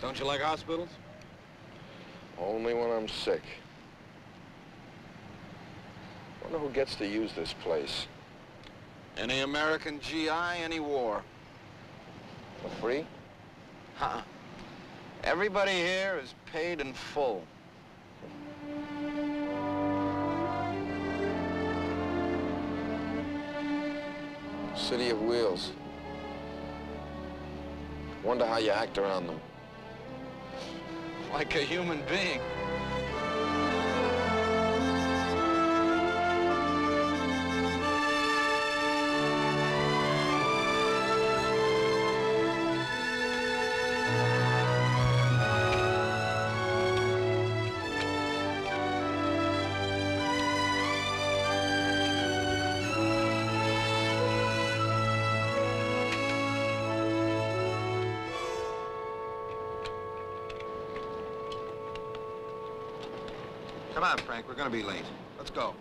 Don't you like hospitals? Only when I'm sick. Wonder who gets to use this place. Any American GI, any war. For free? Huh. Everybody here is paid in full. City of wheels. Wonder how you act around them. Like a human being. Come on, Frank, we're gonna be late. Let's go.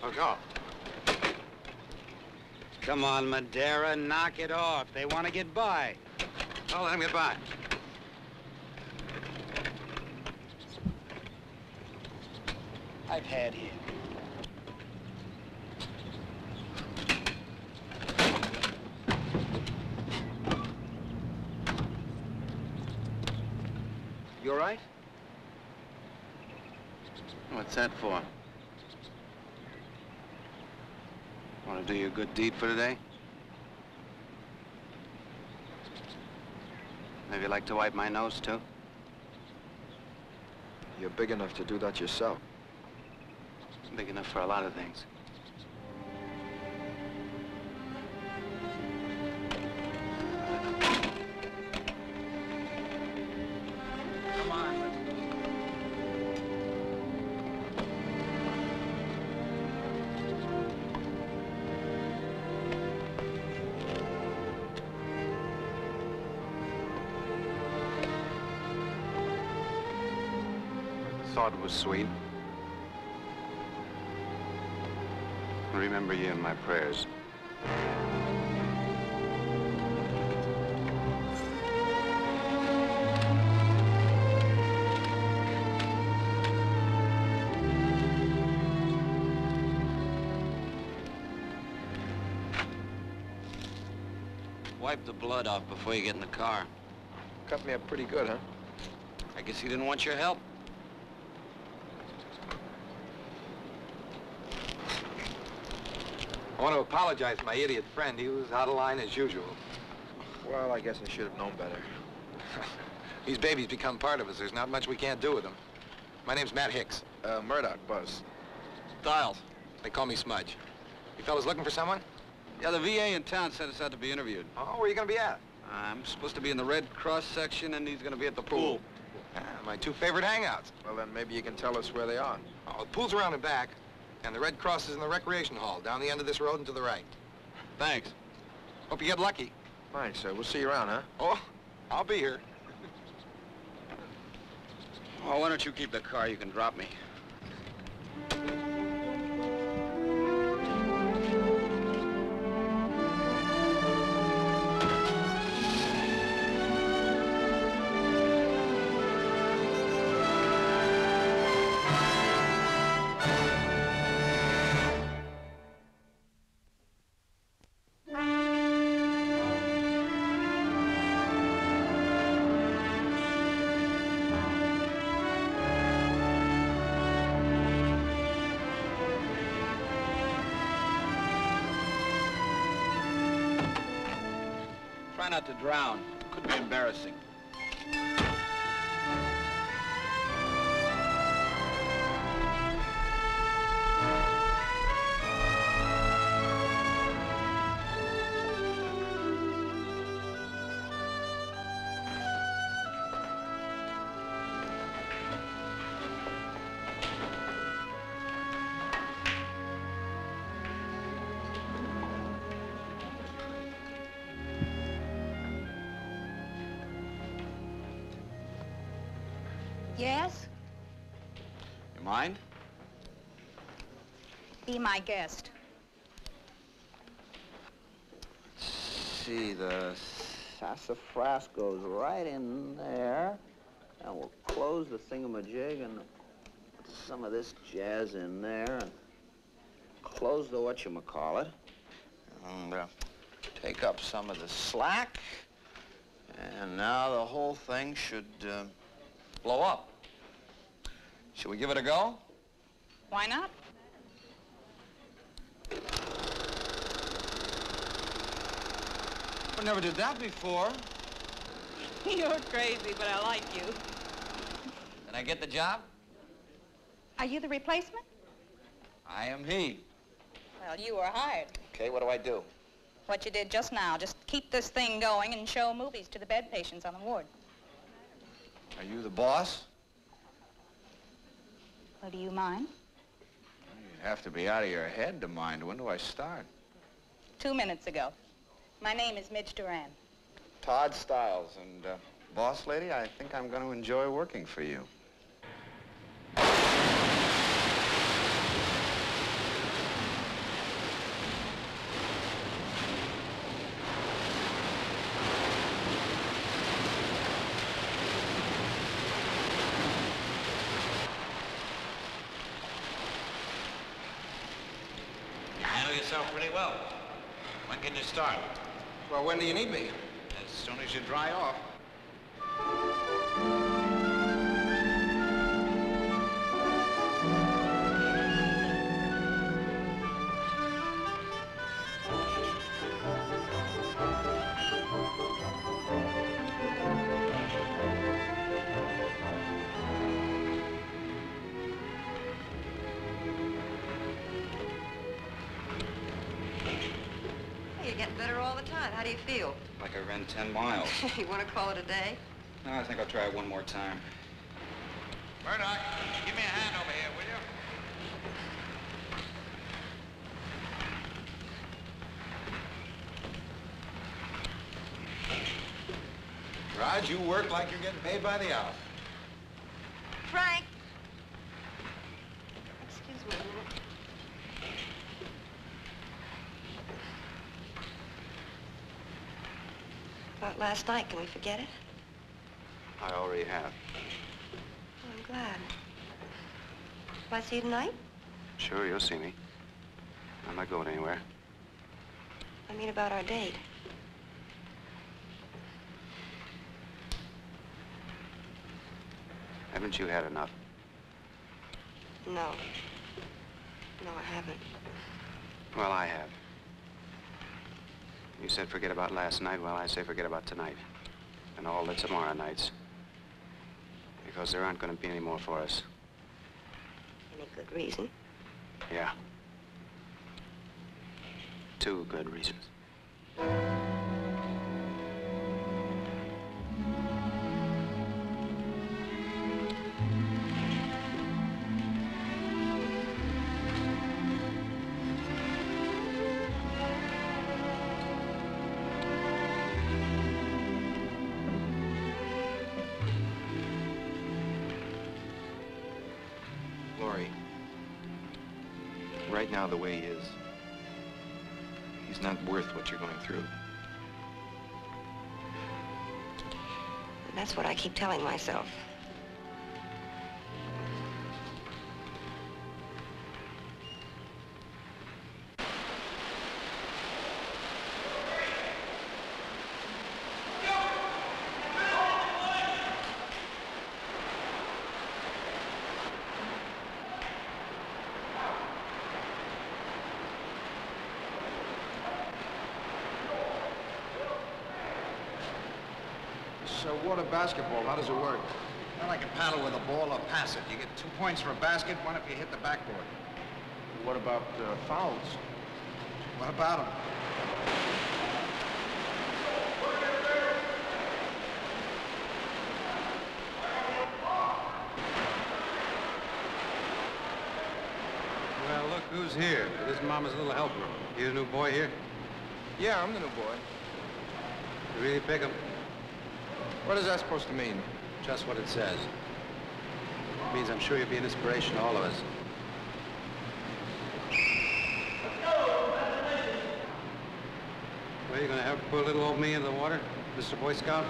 So go. Come on, Madeira, knock it off. They want to get by. I'll let them get by. I've had here. You all right? What's that for? Want to do your good deed for today? Maybe you'd like to wipe my nose, too? You're big enough to do that yourself. Big enough for a lot of things. It was sweet. I remember you in my prayers. Wipe the blood off before you get in the car. Cut me up pretty good, huh? I guess he didn't want your help. I want to apologize to my idiot friend. He was out of line as usual. Well, I guess I should have known better. These babies become part of us. There's not much we can't do with them. My name's Matt Hicks. Murdoch, Buzz. Diles. They call me Smudge. You fellas looking for someone? Yeah, the VA in town sent us out to be interviewed. Oh, where are you going to be at? I'm supposed to be in the Red Cross section, and he's going to be at the pool. My two favorite hangouts. Well, then maybe you can tell us where they are. Oh, the pool's around the back. And the Red Cross is in the recreation hall, down the end of this road and to the right. Thanks. Hope you get lucky. Fine, sir. We'll see you around, huh? Oh, I'll be here. Oh, why don't you keep the car? You can drop me. Try not to drown. Could be embarrassing. Be my guest. Let's see, the sassafras goes right in there. And we'll close the thingamajig and put some of this jazz in there. And close the whatchamacallit. And take up some of the slack. And now the whole thing should blow up. Should we give it a go? Why not? I never did that before. You're crazy, but I like you. Did I get the job? Are you the replacement? I am he. Well, you were hired. Okay, what do I do? What you did just now. Just keep this thing going and show movies to the bed patients on the ward. Are you the boss? Well, do you mind? You'd have to be out of your head to mind. When do I start? 2 minutes ago. My name is Midge Duran. Todd Stiles, and boss lady, I think I'm going to enjoy working for you. You handle yourself pretty well. When can you start? Well, when do you need me? As soon as you dry off. Hey, you're getting better all the time. How do you feel? Like I ran 10 miles. You want to call it a day? No, I think I'll try it one more time. Murdoch, give me a hand over here, will you? Raj, you work like you're getting paid by the hour. Frank! Excuse me a little. About last night, can we forget it? I already have. Oh, I'm glad. Will I see you tonight? Sure, you'll see me. I'm not going anywhere. I mean about our date. Haven't you had enough? No. No, I haven't. Well, I have. You said forget about last night. Well, I say forget about tonight and all the tomorrow nights, because there aren't going to be any more for us. Any good reason? Yeah. 2 good reasons. Right now, the way he is, he's not worth what you're going through. That's what I keep telling myself. So what a basketball, how does it work? Not like a paddle with a ball or pass it. You get 2 points for a basket, 1 if you hit the backboard. What about fouls? What about them? Well, look who's here. This is Mama's little helper. You the new boy here? Yeah, I'm the new boy. You really pick him? What is that supposed to mean? Just what it says. It means I'm sure you'll be an inspiration to all of us. Let's go! You're going to have to put little old me in the water, Mr. Boy Scout?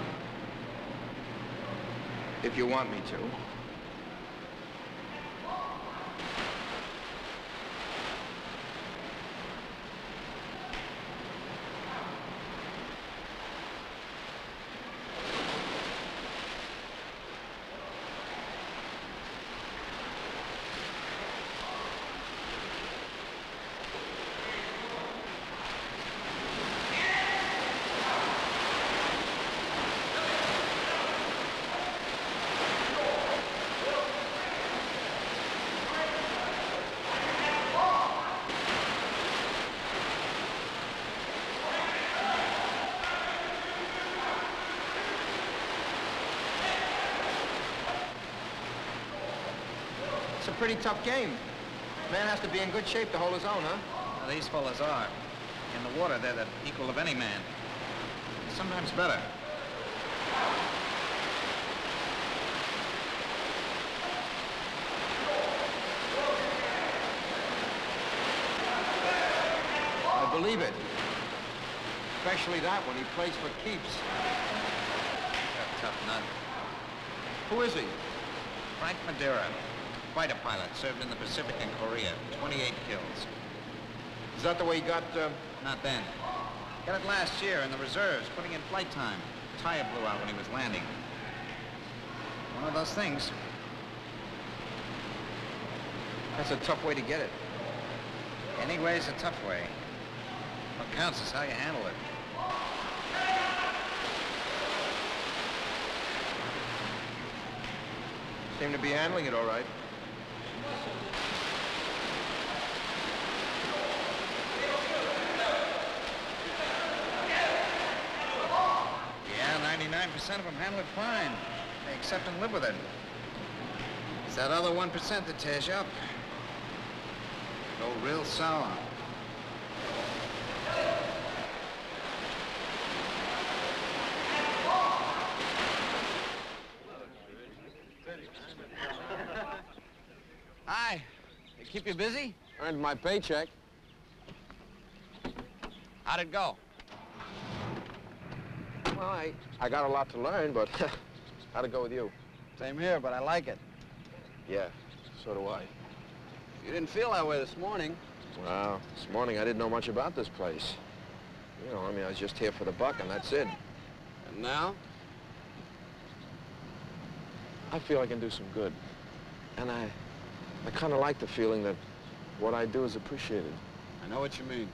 If you want me to. Pretty tough game. Man has to be in good shape to hold his own, huh? Now, these fellas are. In the water, they're the equal of any man. Sometimes better. I believe it. Especially that one. He plays for keeps. That tough nut. Who is he? Frank Madeira. Fighter pilot, served in the Pacific and Korea. 28 kills. Is that the way he got, Not then. Got it last year in the reserves, putting in flight time. Tire blew out when he was landing. One of those things. That's a tough way to get it. Anyway's a tough way. What counts is how you handle it. Seem to be handling it all right. Yeah, 99% of them handle it fine. They accept and live with it. It's that other 1% that tears you up. Go real sour. Hi. They keep you busy? Earned my paycheck. How'd it go? Well, I got a lot to learn, but how'd it go with you? Same here, but I like it. Yeah, so do I. You didn't feel that way this morning. Well, this morning I didn't know much about this place. You know, I mean, I was just here for the buck, and that's it. And now? I feel I can do some good. And I kind of like the feeling that what I do is appreciated. I know what you mean.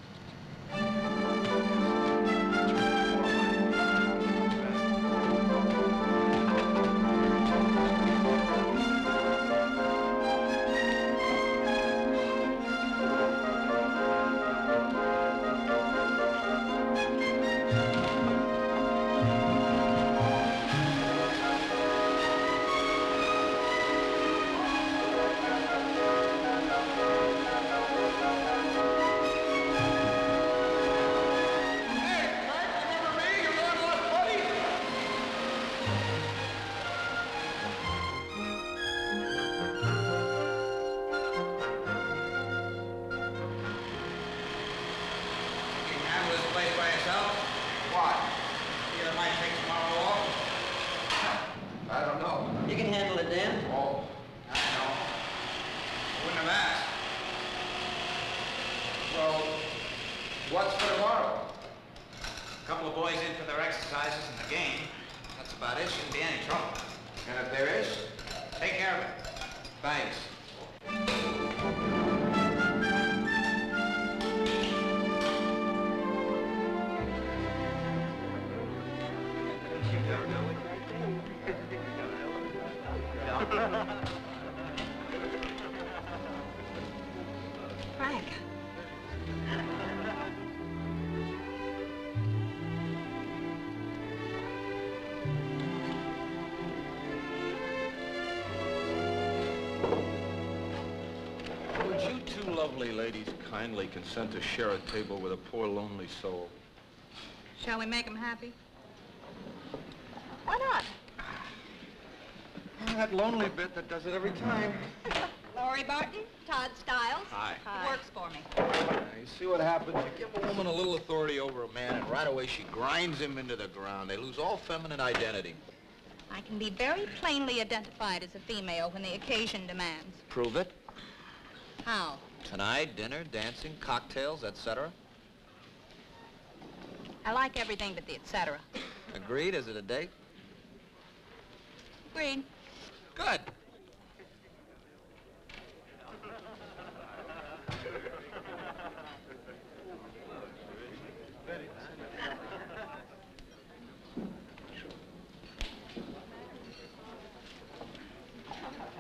Lovely ladies kindly consent to share a table with a poor, lonely soul. Shall we make them happy? Why not? That lonely bit that does it every time. Laurie Barton, Todd Stiles. Hi. He works for me. Now, you see what happens? You give a woman a little authority over a man, and right away she grinds him into the ground. They lose all feminine identity. I can be very plainly identified as a female when the occasion demands. Prove it. How? Tonight, dinner, dancing, cocktails, etc. I like everything but the etc. Agreed? Is it a date? Agreed. Good.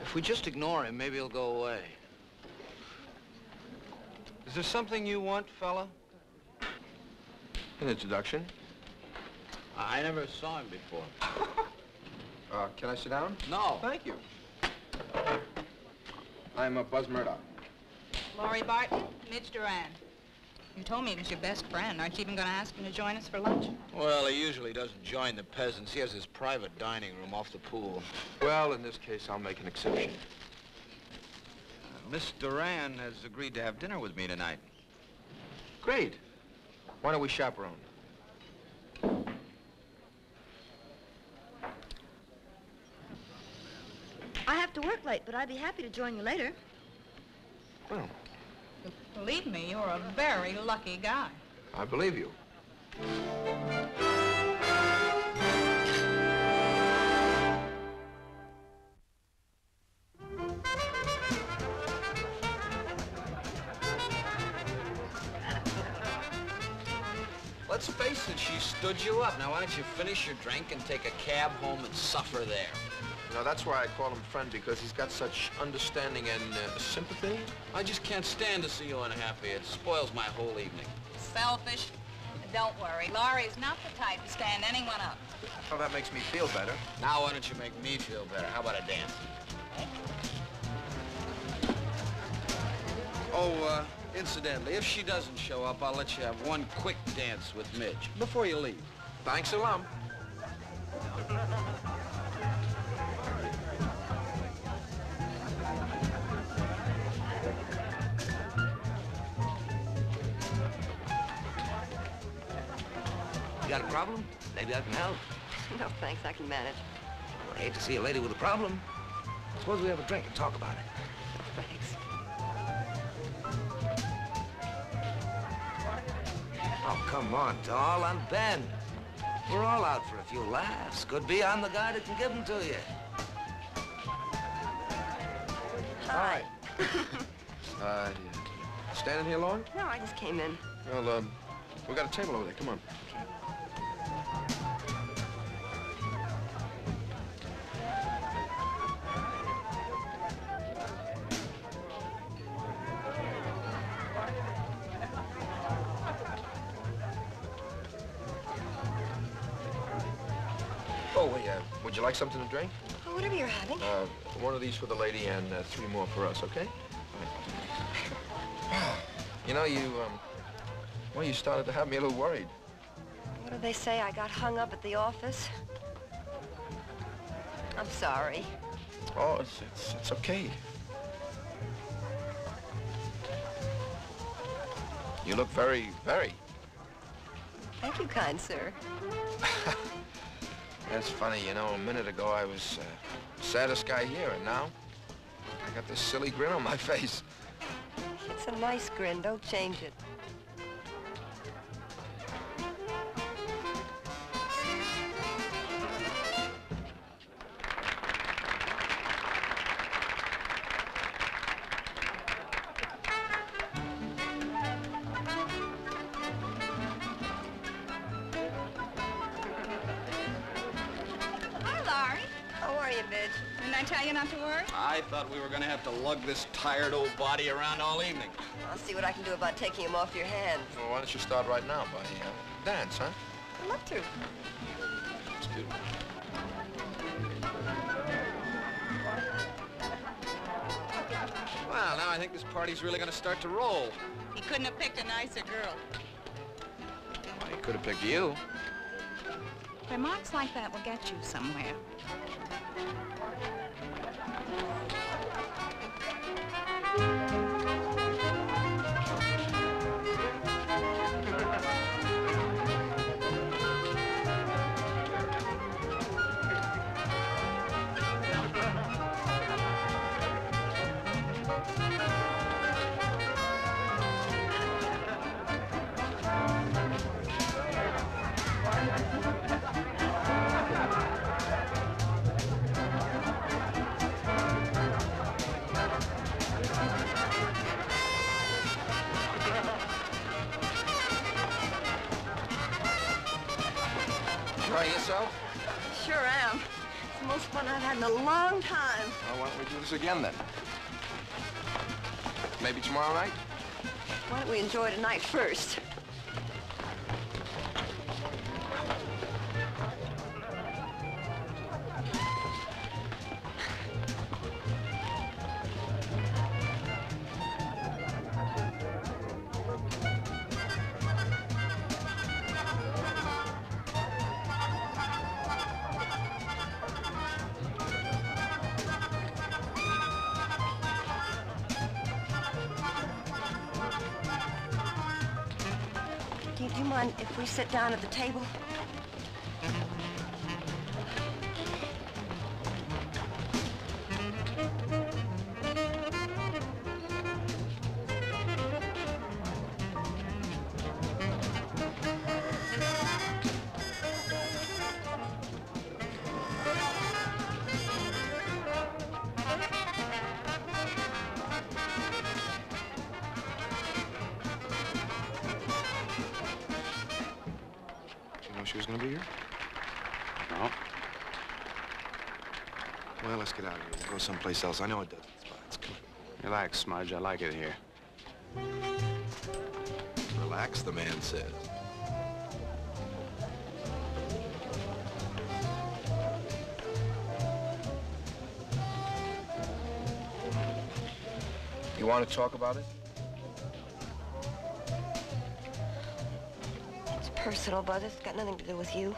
If we just ignore him, maybe he'll go away. Is there something you want, fella? An introduction. I never saw him before. Can I sit down? No. Thank you. I'm Buzz Murdoch. Laurie Barton, Midge Duran. You told me he was your best friend. Aren't you even going to ask him to join us for lunch? Well, he usually doesn't join the peasants. He has his private dining room off the pool. Well, in this case, I'll make an exception. Miss Duran has agreed to have dinner with me tonight. Great. Why don't we chaperone? I have to work late, but I'd be happy to join you later. Well. Believe me, you're a very lucky guy. I believe you. Let's face it, she stood you up. Now, why don't you finish your drink and take a cab home and suffer there? You know, that's why I call him friend, because he's got such understanding and sympathy. I just can't stand to see you unhappy. It spoils my whole evening. Selfish. Don't worry. Laurie's not the type to stand anyone up. Well, that makes me feel better. Now, why don't you make me feel better? How about a dance? Oh, incidentally, if she doesn't show up, I'll let you have one quick dance with Midge before you leave. Thanks a lump. You got a problem? Maybe I can help. No, thanks. I can manage. Well, I hate to see a lady with a problem. Suppose we have a drink and talk about it. Thanks. Oh, come on, doll. I'm Ben. We're all out for a few laughs. Could be I'm the guy that can give them to you. Hi. You standing here long? No, I just came in. Well, we got a table over there. Come on. Would you like something to drink? Oh, whatever you're having. One of these for the lady and three more for us, okay? You know, well, you started to have me a little worried. What did they say? I got hung up at the office? I'm sorry. Oh, it's okay. You look very, very. Thank you, kind sir. That's funny, you know, a minute ago I was the saddest guy here, and now I got this silly grin on my face. It's a nice grin. Don't change it. Lug this tired old body around all evening. I'll see what I can do about taking him off your hands. Well, why don't you start right now by dance, huh? I'd love to. Let's do it. Well, now I think this party's really going to start to roll. He couldn't have picked a nicer girl. Well, he could have picked you. Remarks like that will get you somewhere. Sure am. It's the most fun I've had in a long time. Well, why don't we do this again, then? Maybe tomorrow night? Why don't we enjoy tonight first? If we sit down at the table. She was going to be here? No. Well, let's get out of here. We'll go someplace else. I know it doesn't. Spots. Come on. Relax, Smudge. I like it here. Relax, the man says. You want to talk about it? Personal, Buzz. It's got nothing to do with you.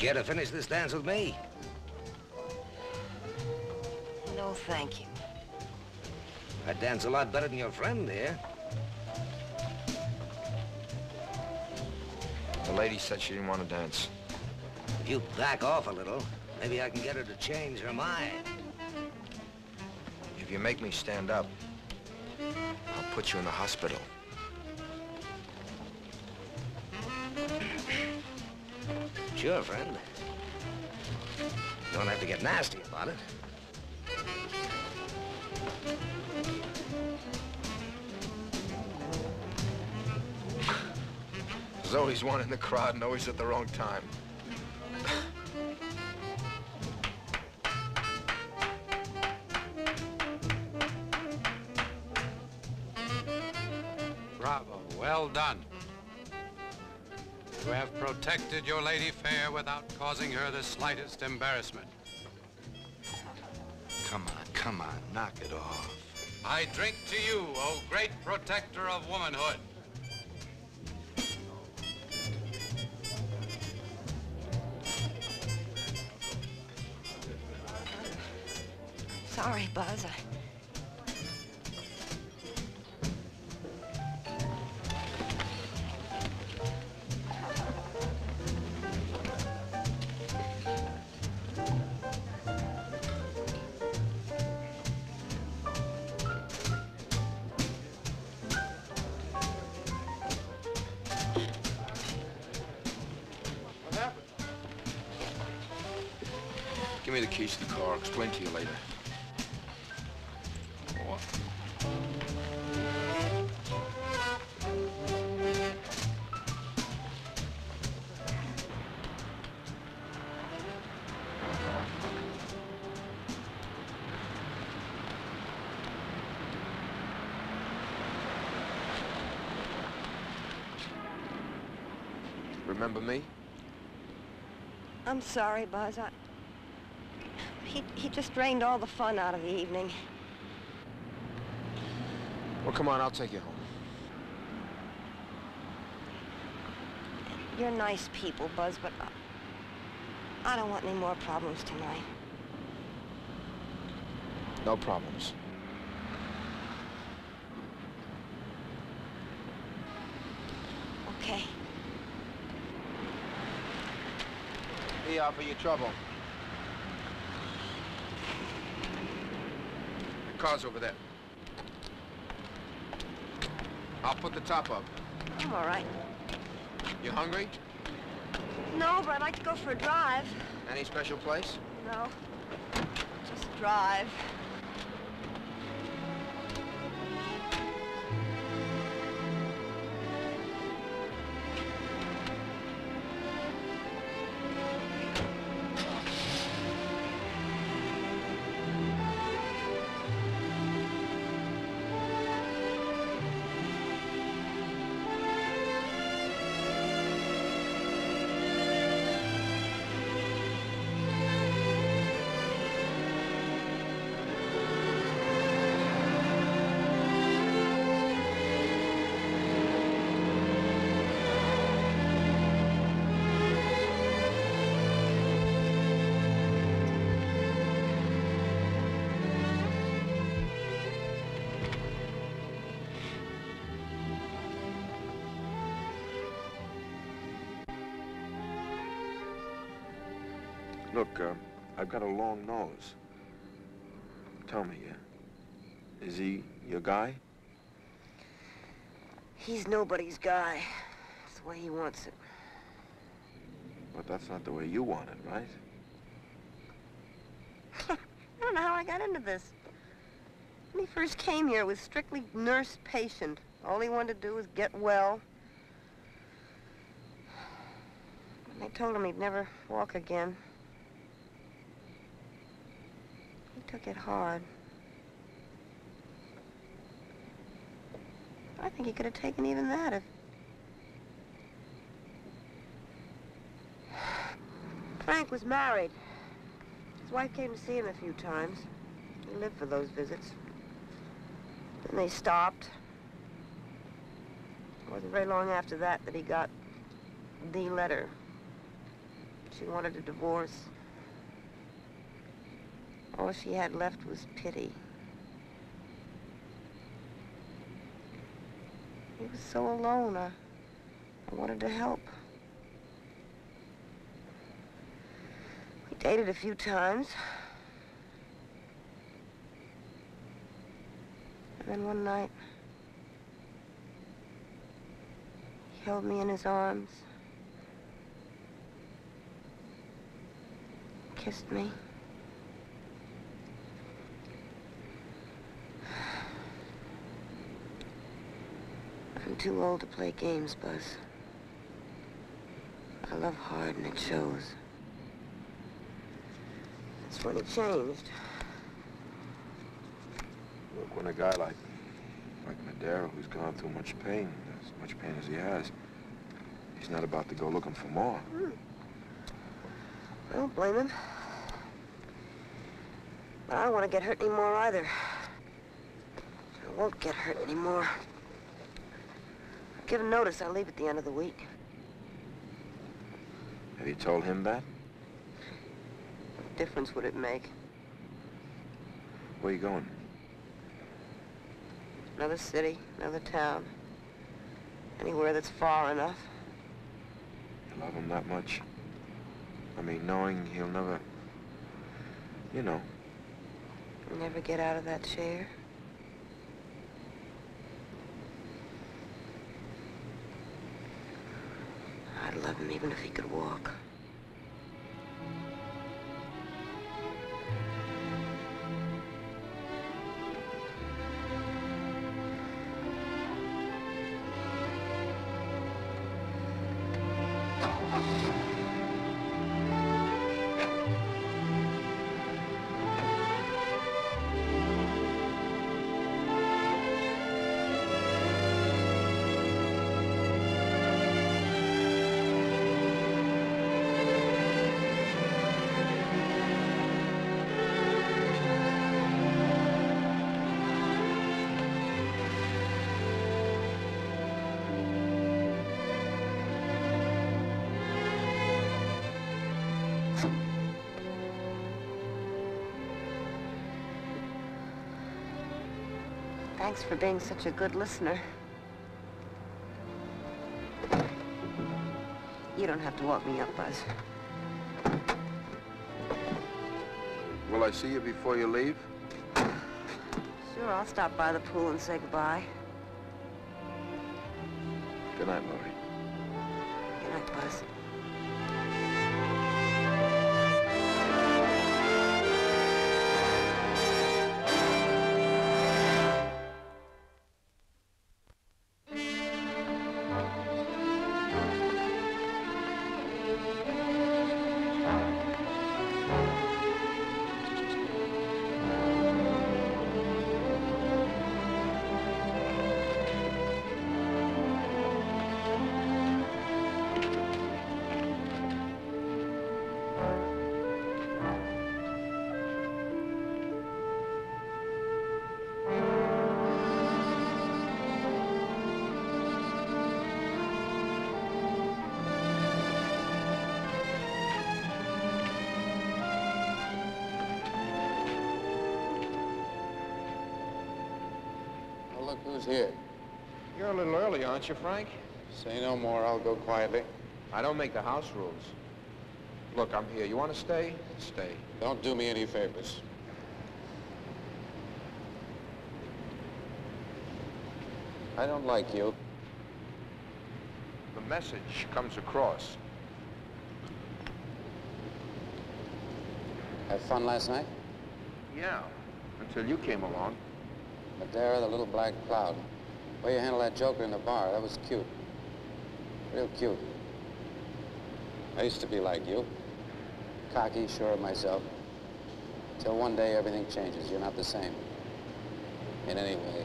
Care to finish this dance with me? No, thank you. I dance a lot better than your friend here. The lady said she didn't want to dance. If you back off a little, maybe I can get her to change her mind. If you make me stand up, I'll put you in the hospital. Sure, friend. Don't have to get nasty about it. There's always one in the crowd and always at the wrong time. Well done. You have protected your lady fair without causing her the slightest embarrassment. Come on, knock it off. I drink to you, O great protector of womanhood. Sorry, Buzz. Give me the keys to the car. I'll explain to you later. What? Remember me? I'm sorry, Buzz. He just drained all the fun out of the evening. Well, come on, I'll take you home. You're nice people, Buzz, but I don't want any more problems tonight. No problems. Okay. Here for your trouble. The car's over there. I'll put the top up. I'm all right. You hungry? No, but I'd like to go for a drive. Any special place? No. Just drive. Look, I've got a long nose. Tell me, is he your guy? He's nobody's guy. It's the way he wants it. But that's not the way you want it, right? I don't know how I got into this. When he first came here, it was strictly nurse-patient. All he wanted to do was get well. And they told him he'd never walk again. Took it hard. I think he could have taken even that if... Frank was married. His wife came to see him a few times. He lived for those visits. Then they stopped. It wasn't very long after that that he got the letter. She wanted a divorce. All she had left was pity. He was so alone, I wanted to help. We dated a few times. And then one night, he held me in his arms, kissed me. I'm too old to play games, Buzz. I love hard, and it shows. That's when it changed. Look, when a guy like Madeira, who's gone through much pain, as much pain as he has, he's not about to go looking for more. I don't blame him. But I don't want to get hurt anymore, either. I won't get hurt anymore. Given notice, I'll leave at the end of the week. Have you told him that? What difference would it make? Where are you going? Another city, another town. Anywhere that's far enough. You love him that much? I mean, knowing he'll never... You know. He'll never get out of that chair. I'd love him even if he could walk. Thanks for being such a good listener. You don't have to walk me up, Buzz. Will I see you before you leave? Sure, I'll stop by the pool and say goodbye. Good night, Laurie. Good night, Buzz. Who's here? You're a little early, aren't you, Frank? Say no more. I'll go quietly. I don't make the house rules. Look, I'm here. You want to stay? Stay. Don't do me any favors. I don't like you. The message comes across. Have fun last night? Yeah, until you came along. Madeira, the little black cloud. Way you handled that joker in the bar, that was cute. Real cute. I used to be like you. Cocky, sure of myself. Till one day everything changes. You're not the same. In any way.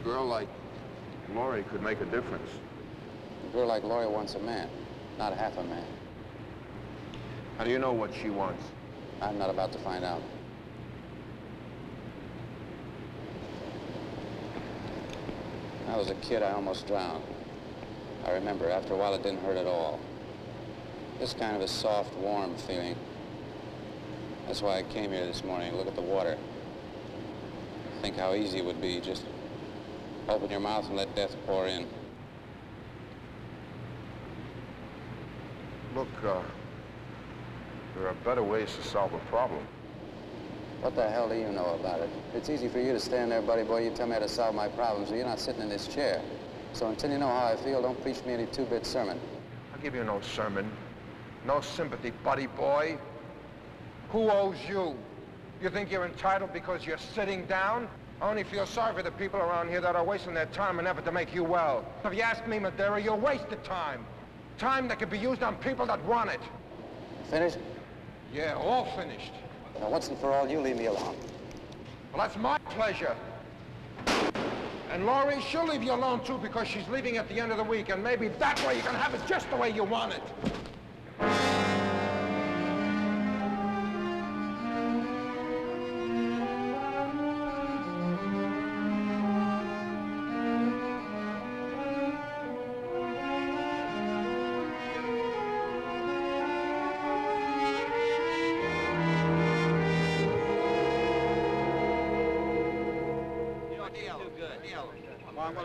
A girl like Laurie could make a difference. A girl like Laurie wants a man, not half a man. How do you know what she wants? I'm not about to find out. When I was a kid, I almost drowned. I remember, after a while, it didn't hurt at all. This kind of a soft, warm feeling. That's why I came here this morning, look at the water. Think how easy it would be, just open your mouth and let death pour in. Look, there are better ways to solve a problem. What the hell do you know about it? It's easy for you to stand there, buddy boy. You tell me how to solve my problems, or you're not sitting in this chair. So until you know how I feel, don't preach me any two-bit sermon. I'll give you no sermon. No sympathy, buddy boy. Who owes you? You think you're entitled because you're sitting down? I only feel sorry for the people around here that are wasting their time and effort to make you well. If you ask me, Madeira, you're wasted time. Time that could be used on people that want it. Finished? Yeah, all finished. Now, once and for all, you leave me alone. Well, that's my pleasure. And Laurie, she'll leave you alone, too, because she's leaving at the end of the week, and maybe that way you can have it just the way you want it.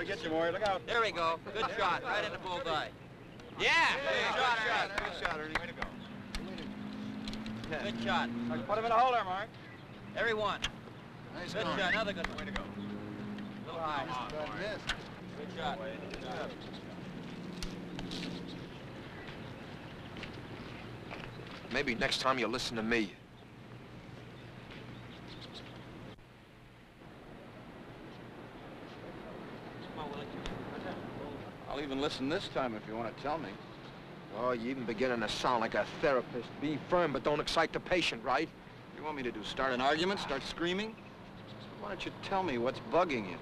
Get you, Maury. Look out. There we go. Good shot. Right in the bullseye. Yeah. Good shot, Ernie. Way to go. Good shot. Put him in a hole there, Mark. Every one. Nice good shot. Another good one. Way to go. A little high. Good shot. Good shot. Maybe next time you'll listen to me. I'll even listen this time if you want to tell me. Oh, you're even beginning to sound like a therapist. Be firm, but don't excite the patient, right? You want me to do? Start an argument? Start screaming? Why don't you tell me what's bugging you?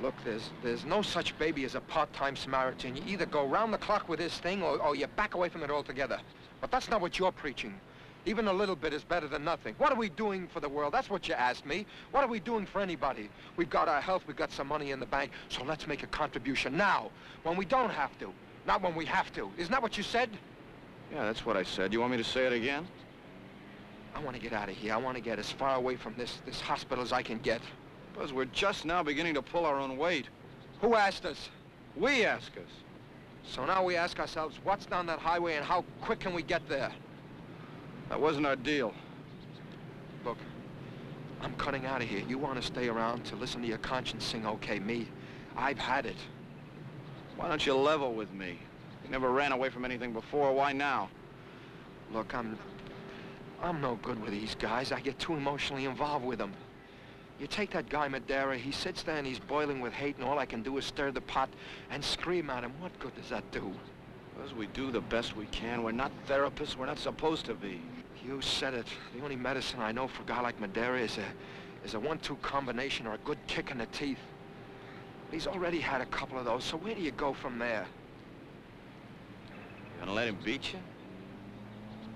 Look, there's no such baby as a part-time Samaritan. You either go round the clock with this thing, or you back away from it altogether. But that's not what you're preaching. Even a little bit is better than nothing. What are we doing for the world? That's what you asked me. What are we doing for anybody? We've got our health, we've got some money in the bank, so let's make a contribution now, when we don't have to, not when we have to. Isn't that what you said? Yeah, that's what I said. You want me to say it again? I want to get out of here. I want to get as far away from this hospital as I can get. Buzz, we're just now beginning to pull our own weight. Who asked us? We ask us. So now we ask ourselves, what's down that highway and how quick can we get there? That wasn't our deal. Look, I'm cutting out of here. You want to stay around to listen to your conscience sing okay? Me, I've had it. Why don't you level with me? You never ran away from anything before. Why now? Look, I'm no good with these guys. I get too emotionally involved with them. You take that guy Madeira, he sits there and he's boiling with hate, and all I can do is stir the pot and scream at him. What good does that do? Because we do the best we can. We're not therapists. We're not supposed to be. You said it. The only medicine I know for a guy like Madeira is a 1-2 combination or a good kick in the teeth. He's already had a couple of those, so where do you go from there? You gonna let him beat you?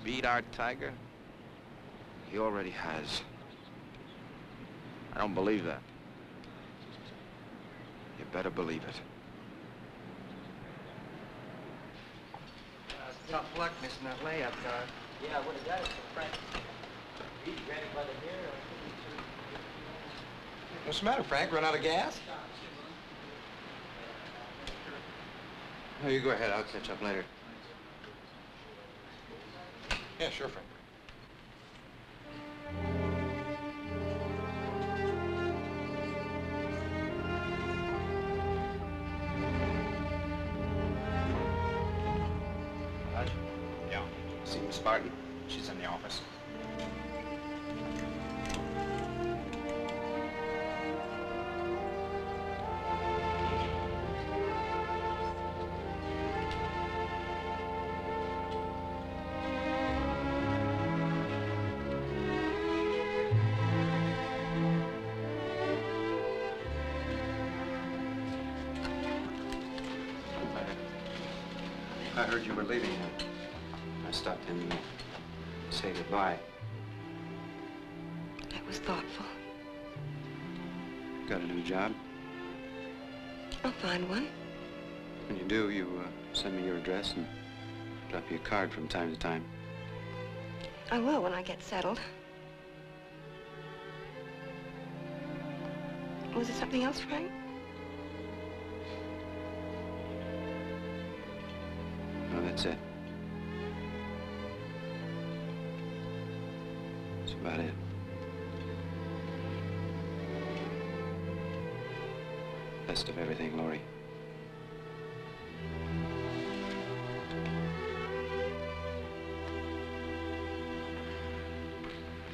Beat our tiger? He already has. I don't believe that. You better believe it. Tough luck missing that layup, guy. Yeah, what is that? It's a Frank. He's ready by the hair. What's the matter, Frank? Run out of gas? No, you go ahead. I'll catch up later. Yeah, sure, Frank. Barton. She's in the office. I heard you were leaving. I stopped in to say goodbye. That was thoughtful. Got a new job? I'll find one. When you do, you send me your address and drop you a card from time to time. I will when I get settled. Was there something else, Frank? No, that's it. About it. Best of everything, Laurie.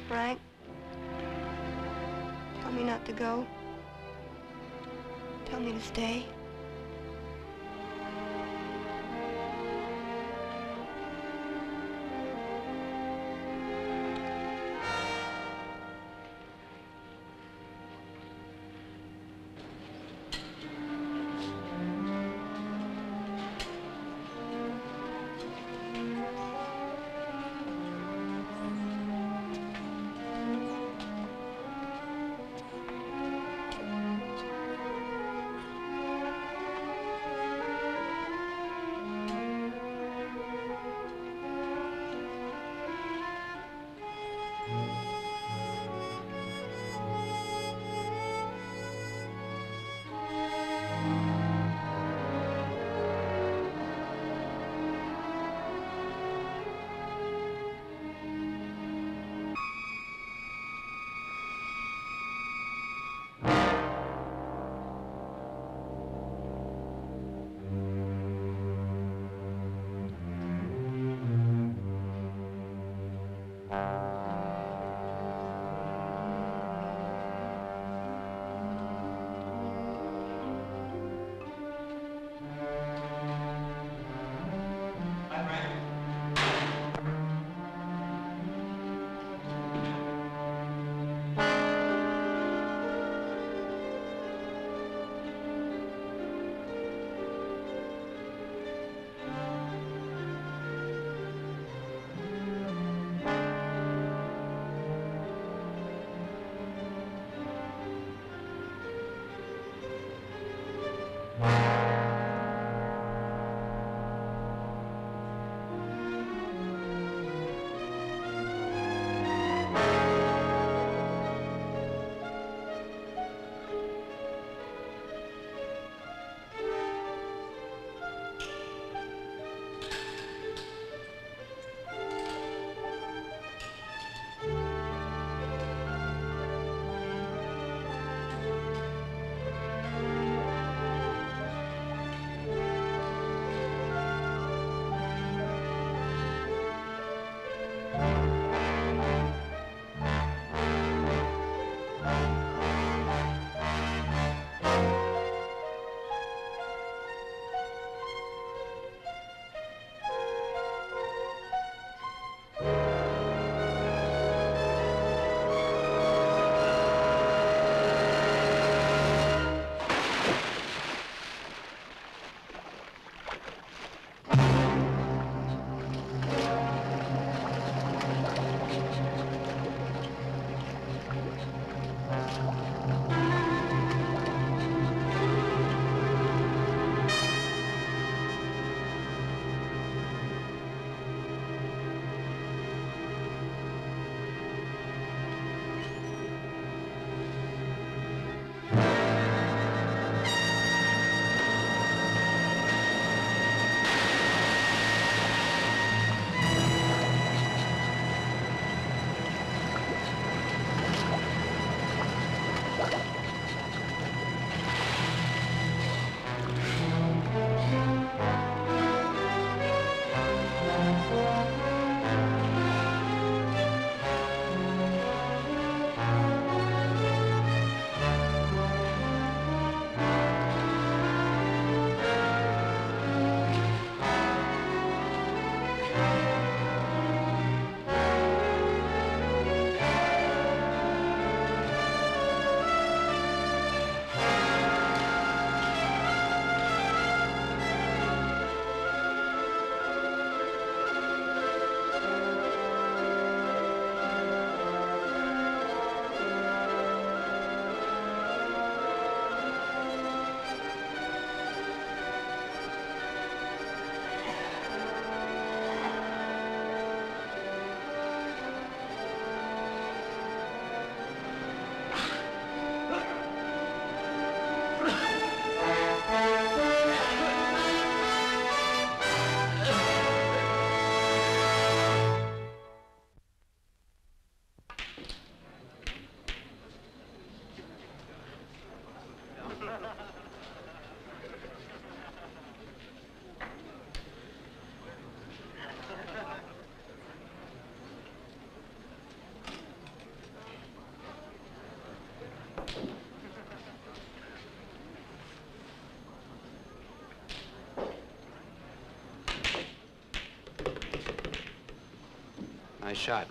Frank, tell me not to go. Tell me to stay. Nice shot.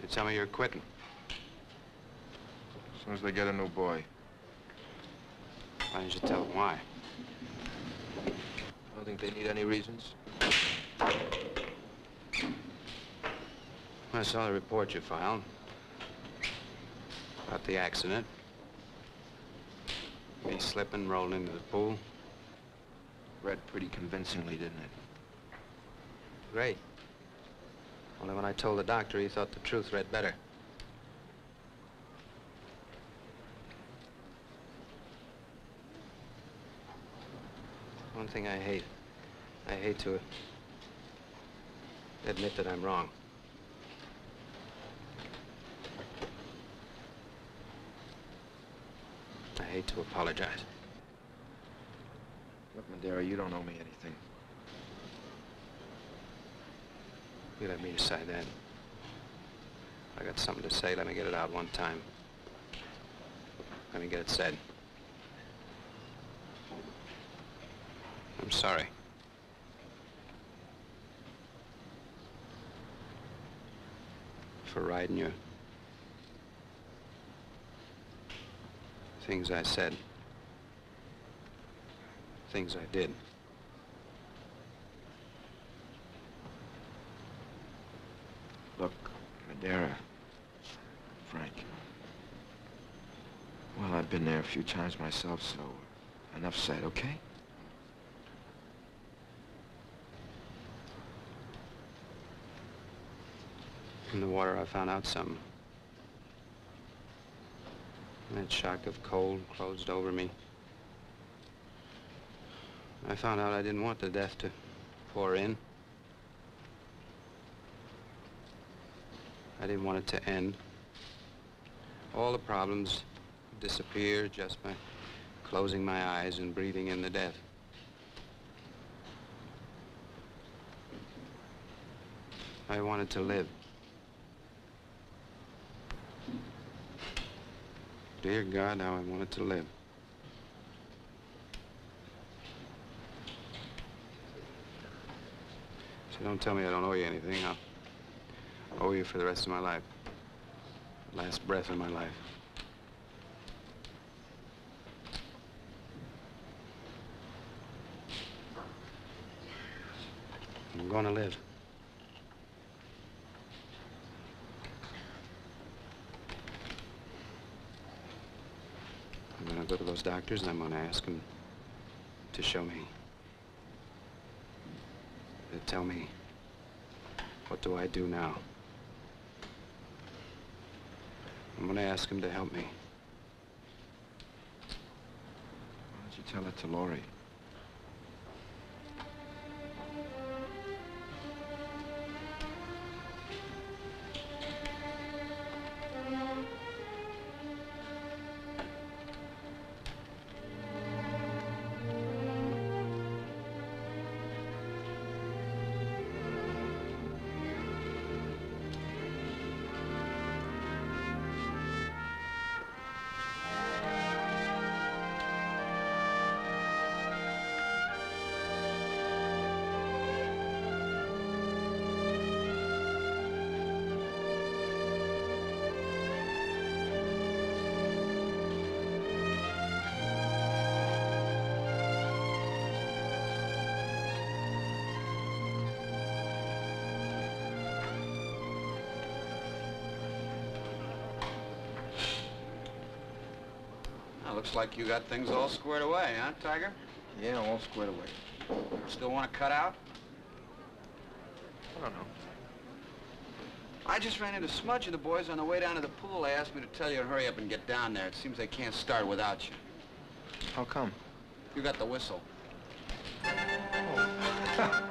You tell me you're quitting. As soon as they get a new boy. Why didn't you tell them why? I don't think they need any reasons. I saw the report you filed about the accident. Me slipping, rolled into the pool. Read pretty convincingly, didn't it? Great. Only when I told the doctor, he thought the truth read better. One thing I hate to admit that I'm wrong. I hate to apologize. Look, Madeira, you don't owe me anything. You let me decide that. If I got something to say, let me get it out one time. Let me get it said. I'm sorry. For riding you. Things I said. Things I did. Look, Madeira, Frank. Well, I've been there a few times myself, so enough said, okay? In the water, I found out something. That shock of cold closed over me. I found out I didn't want the death to pour in. I didn't want it to end. All the problems disappear just by closing my eyes and breathing in the death. I wanted to live. Dear God, how I wanted to live. So don't tell me I don't owe you anything. I'll owe you for the rest of my life. Last breath of my life. I'm gonna live. I'm gonna go to those doctors and I'm gonna ask them to show me. To tell me, what do I do now? I'm gonna ask him to help me. Why don't you tell it to Laurie? Looks like you got things all squared away, huh, Tiger? Yeah, all squared away. Still want to cut out? I don't know. I just ran into Smudge and the boys on the way down to the pool. They asked me to tell you to hurry up and get down there. It seems they can't start without you. How come? You got the whistle. Oh.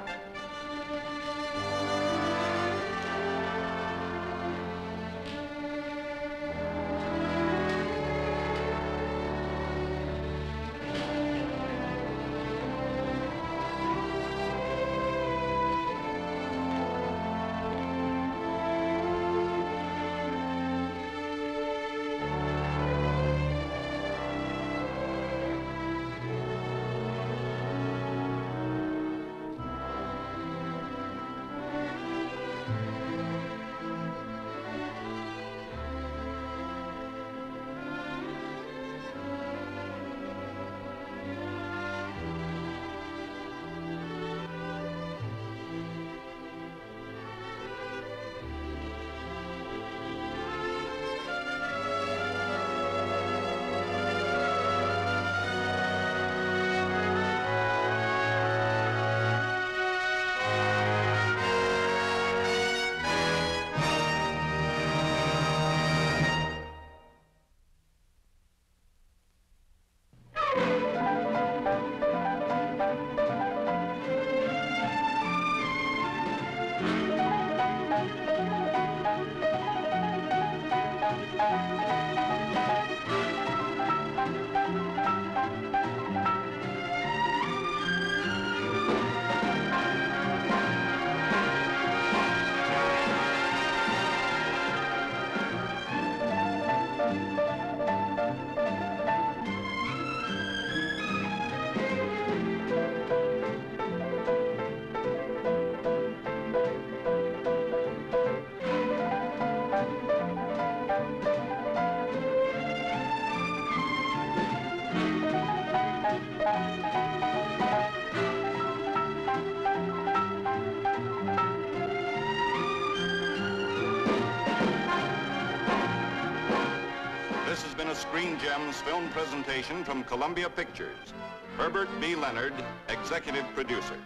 This has been a Screen Gems film presentation from Columbia Pictures. Herbert B. Leonard, executive producer.